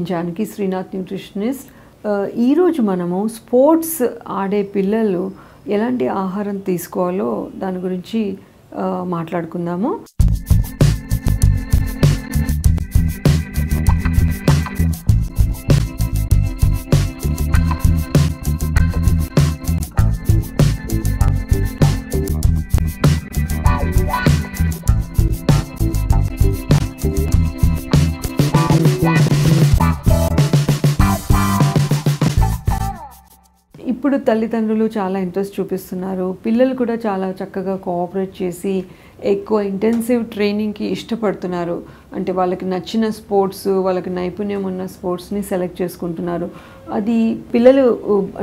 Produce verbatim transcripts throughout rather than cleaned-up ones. నేను జానకి శ్రీనాథ్ న్యూట్రిషనిస్ట్. ఈరోజు మనము స్పోర్ట్స్ ఆడే పిల్లలు ఎలాంటి ఆహారం తీసుకోవాలో దాని గురించి మాట్లాడుకుందాము. ఇప్పుడు తల్లిదండ్రులు చాలా ఇంట్రెస్ట్ చూపిస్తున్నారు, పిల్లలు కూడా చాలా చక్కగా కోఆపరేట్ చేసి ఎక్కువ ఇంటెన్సివ్ ట్రైనింగ్కి ఇష్టపడుతున్నారు. అంటే వాళ్ళకి నచ్చిన స్పోర్ట్స్, వాళ్ళకి నైపుణ్యం ఉన్న స్పోర్ట్స్ని సెలెక్ట్ చేసుకుంటున్నారు. అది పిల్లలు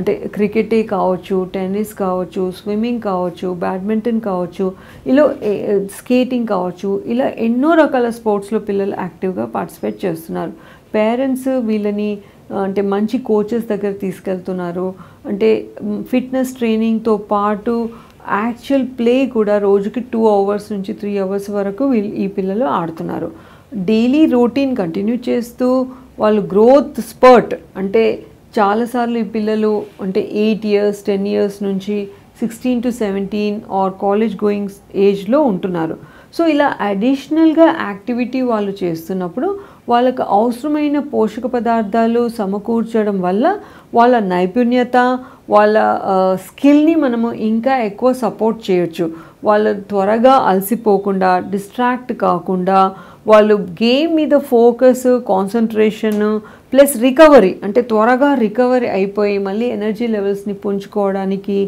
అంటే క్రికెటే కావచ్చు, టెన్నిస్ కావచ్చు, స్విమ్మింగ్ కావచ్చు, బ్యాడ్మింటన్ కావచ్చు, ఇలా స్కేటింగ్ కావచ్చు, ఇలా ఎన్నో రకాల స్పోర్ట్స్లో పిల్లలు యాక్టివ్గా పార్టిసిపేట్ చేస్తున్నారు. పేరెంట్స్ వీళ్ళని అంటే మంచి కోచెస్ దగ్గర తీసుకెళ్తున్నారు. అంటే ఫిట్నెస్ ట్రైనింగ్తో పాటు యాక్చువల్ ప్లే కూడా రోజుకి టూ అవర్స్ నుంచి త్రీ అవర్స్ వరకు వీళ్ళు ఈ పిల్లలు ఆడుతున్నారు. డైలీ రొటీన్ కంటిన్యూ చేస్తూ వాళ్ళు గ్రోత్ స్పర్ట్, అంటే చాలాసార్లు ఈ పిల్లలు అంటే ఎయిట్ ఇయర్స్ టెన్ ఇయర్స్ నుంచి sixteen to seventeen or college going ఏజ్లో ఉంటున్నారు. సో ఇలా అడిషనల్గా యాక్టివిటీ వాళ్ళు చేస్తున్నప్పుడు వాళ్ళకు అవసరమైన పోషక పదార్థాలు సమకూర్చడం వల్ల వాళ్ళ నైపుణ్యత, వాళ్ళ స్కిల్ని మనము ఇంకా ఎక్కువ సపోర్ట్ చేయొచ్చు. వాళ్ళు త్వరగా అలసిపోకుండా, డిస్ట్రాక్ట్ కాకుండా, వాళ్ళు గేమ్ మీద ఫోకస్, కాన్సన్ట్రేషన్ ప్లస్ రికవరీ, అంటే త్వరగా రికవరీ అయిపోయి మళ్ళీ ఎనర్జీ లెవెల్స్ని పెంచుకోవడానికి,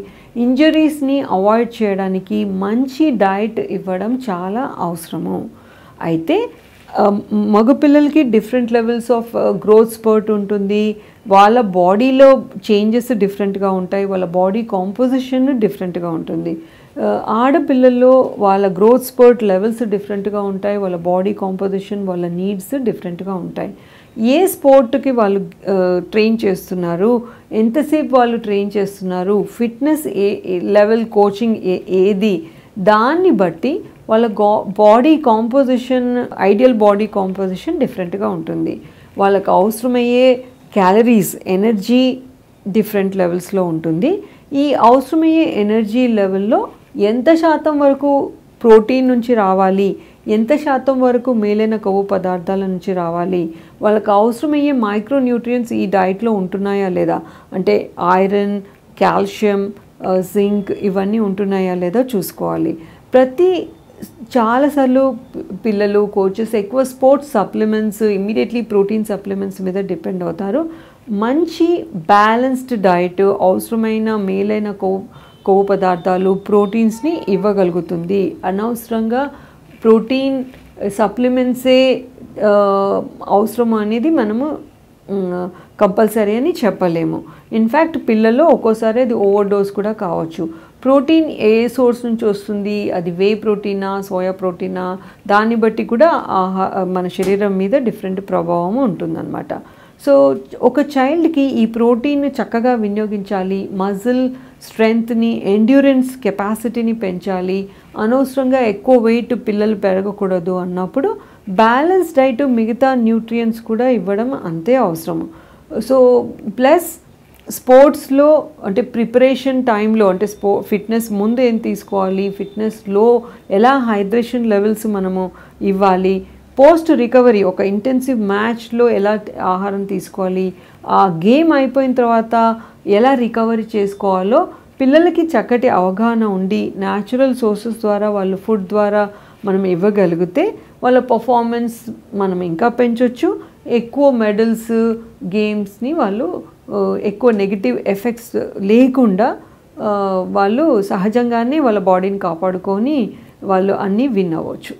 ఇంజరీస్ని అవాయిడ్ చేయడానికి మంచి డైట్ ఇవ్వడం చాలా అవసరము. అయితే మగపిల్లలకి different levels of growth spurt ఉంటుంది, వాళ్ళ బాడీలో చేంజెస్ డిఫరెంట్గా ఉంటాయి, వాళ్ళ బాడీ కాంపోజిషన్ డిఫరెంట్గా ఉంటుంది. ఆడపిల్లల్లో వాళ్ళ గ్రోత్ స్పర్ట్ లెవెల్స్ డిఫరెంట్గా ఉంటాయి, వాళ్ళ బాడీ కాంపోజిషన్, వాళ్ళ నీడ్స్ డిఫరెంట్గా ఉంటాయి. ఏ స్పోర్ట్కి వాళ్ళు ట్రైన్ చేస్తున్నారు, ఎంతసేపు వాళ్ళు ట్రైన్ చేస్తున్నారు, ఫిట్నెస్ ఏ లెవెల్ కోచింగ్ ఏ ఏది దాన్ని బట్టి వాళ్ళ గో body composition, ideal body composition డిఫరెంట్గా ఉంటుంది. వాళ్ళకు అవసరమయ్యే క్యాలరీస్, ఎనర్జీ డిఫరెంట్ లెవెల్స్లో ఉంటుంది. ఈ అవసరమయ్యే ఎనర్జీ లెవెల్లో ఎంత శాతం వరకు ప్రోటీన్ నుంచి రావాలి, ఎంత శాతం వరకు మేలైన కొవ్వు పదార్థాల నుంచి రావాలి, వాళ్ళకు అవసరమయ్యే మైక్రోన్యూట్రియంట్స్ ఈ డైట్లో ఉంటున్నాయా లేదా, అంటే ఐరన్, కాల్షియం, జింక్ ఇవన్నీ ఉంటున్నాయా లేదా చూసుకోవాలి. ప్రతి చాలాసార్లు పిల్లలు కోచెస్ ఎక్కువ sports supplements, immediately protein supplements మీద డిపెండ్ అవుతారు. మంచి బ్యాలెన్స్డ్ డైట్ అవసరమైన మేలైన కొవ్వు కొవ్వు పదార్థాలు, ప్రోటీన్స్ని ఇవ్వగలుగుతుంది. అనవసరంగా ప్రోటీన్ సప్లిమెంట్సే అవసరం అనేది మనము కంపల్సరీ అని చెప్పలేము. ఇన్ఫ్యాక్ట్ పిల్లల్లో ఒక్కోసారి అది ఓవర్ డోస్ కూడా కావచ్చు. ప్రోటీన్ ఏ సోర్స్ నుంచి వస్తుంది, అది వే ప్రోటీనా, సోయా ప్రోటీనా, దాన్ని బట్టి కూడా ఆహా మన శరీరం మీద డిఫరెంట్ ప్రభావం ఉంటుందన్నమాట. సో ఒక చైల్డ్కి ఈ ప్రోటీన్ చక్కగా వినియోగించాలి, మజిల్ స్ట్రెంగ్త్ని, ఎండ్యూరెన్స్ కెపాసిటీని పెంచాలి, అనవసరంగా ఎక్కువ వెయిట్ పిల్లలు పెరగకూడదు అన్నప్పుడు బ్యాలెన్స్ డైట్, మిగతా న్యూట్రియంట్స్ కూడా ఇవ్వడం అంతే అవసరము. సో ప్లస్ స్పోర్ట్స్లో అంటే ప్రిపరేషన్ టైంలో, అంటే స్పో ఫిట్నెస్ ముందు ఏం తీసుకోవాలి, ఫిట్నెస్లో ఎలా హైడ్రేషన్ లెవెల్స్ మనము ఇవ్వాలి, పోస్ట్ రికవరీ ఒక ఇంటెన్సివ్ మ్యాచ్లో ఎలా ఆహారం తీసుకోవాలి, ఆ గేమ్ అయిపోయిన తర్వాత ఎలా రికవరీ చేసుకోవాలో పిల్లలకి చక్కటి అవగాహన ఉండి న్యాచురల్ సోర్సెస్ ద్వారా, వాళ్ళు ఫుడ్ ద్వారా మనం ఇవ్వగలిగితే వాళ్ళ పర్ఫార్మెన్స్ మనం ఇంకా పెంచవచ్చు. ఎక్కువ మెడల్స్, గేమ్స్ని వాళ్ళు ఎక్కువ నెగిటివ్ ఎఫెక్ట్స్ లేకుండా వాళ్ళు సహజంగానే వాళ్ళ బాడీని కాపాడుకొని వాళ్ళు అన్నీ విన్ అవ్వచ్చు.